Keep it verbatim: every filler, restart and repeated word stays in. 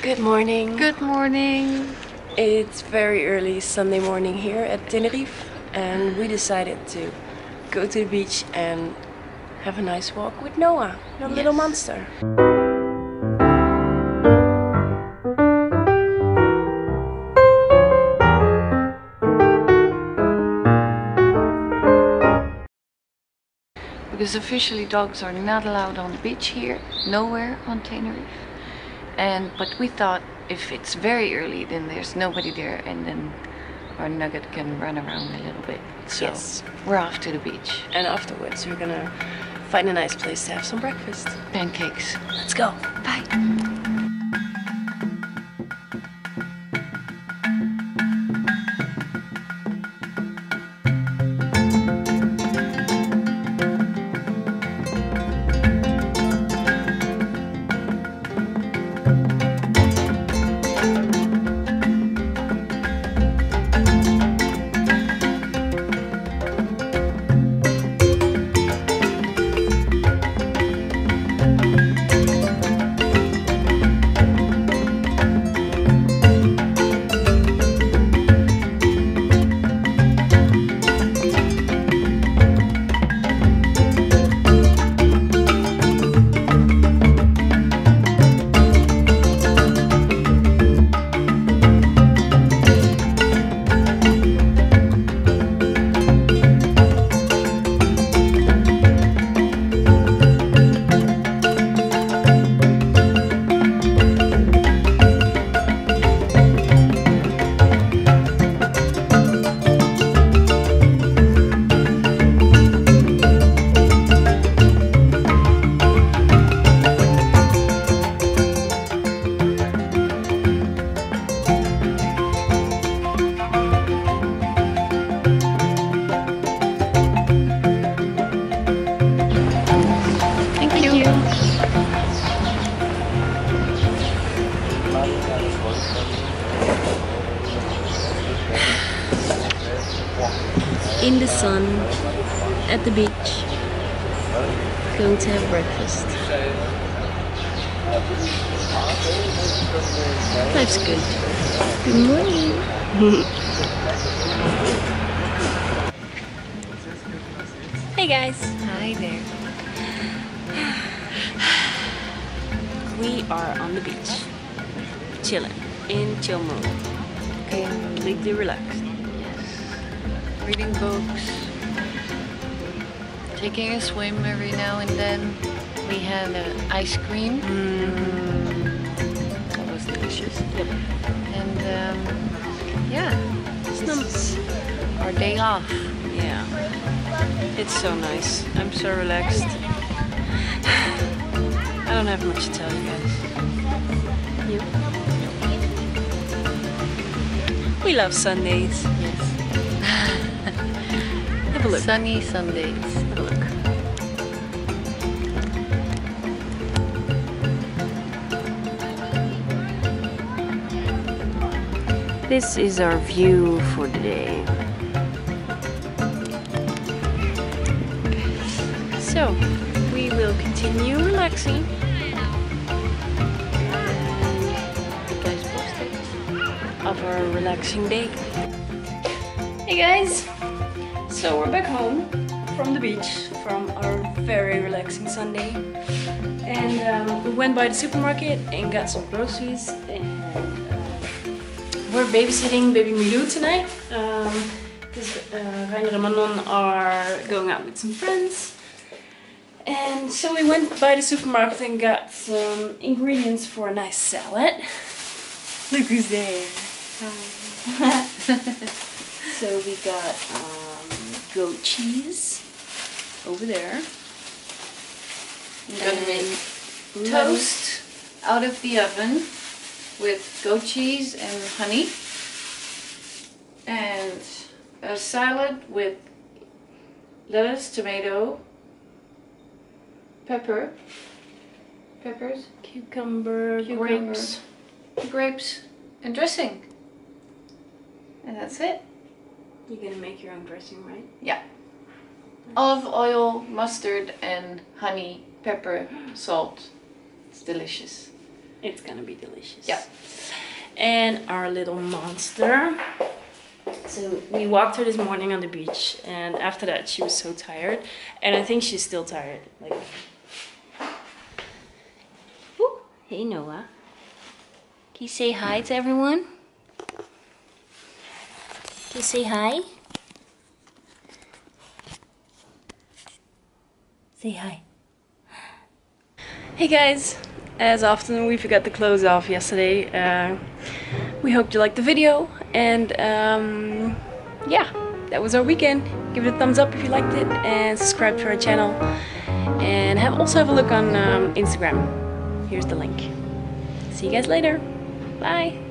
Good morning. Good morning. It's very early Sunday morning here at Tenerife, and we decided to go to the beach and have a nice walk with Noah, the yes. little monster. Because officially dogs are not allowed on the beach here, nowhere on Tenerife. And, but we thought if it's very early, then there's nobody there, and then our nugget can run around a little bit. So yes. we're off to the beach. And afterwards, we're gonna find a nice place to have some breakfast. Pancakes. Let's go. Bye. In the sun, at the beach, going to have breakfast. Life's good. Good morning. Hey guys. Hi there. We are on the beach, chilling in chill mode. Okay. Completely relaxed. Reading books, taking a swim every now and then. We had uh, ice cream. Mm. That was delicious. Yep. And um, yeah, this is our day off. Yeah, it's so nice. I'm so relaxed. I don't have much to tell you guys. You? We love Sundays. Yes. Have a look. Sunny Sundays. Have a look. This is our view for the day. So, we will continue relaxing. You guys posted of our relaxing day. Hey guys! So we're back home from the beach, from our very relaxing Sunday. And um, we went by the supermarket and got some groceries. And uh, we're babysitting baby Milou tonight. Because um, uh, Reiner and Manon are going out with some friends. And so we went by the supermarket and got some ingredients for a nice salad. Look who's there. Hi. So we got um, goat cheese over there. I'm gonna make toast out of the oven with goat cheese and honey, and a salad with lettuce, tomato, pepper, peppers, cucumber, cucumber grapes, grapes, and dressing. And that's it. You're gonna make your own dressing, right? Yeah. Olive oil, mustard, and honey, pepper, salt. It's delicious. It's gonna be delicious. Yeah. And our little monster. So we walked her this morning on the beach, and after that she was so tired, and I think she's still tired. Like, ooh, hey Noah, can you say hi to everyone? Can you say hi? Say hi. Hey guys, as often we forgot the clothes off yesterday. Uh, we hope you liked the video. And um, yeah, that was our weekend. Give it a thumbs up if you liked it, and subscribe to our channel, and have also have a look on um, Instagram. Here's the link. See you guys later. Bye.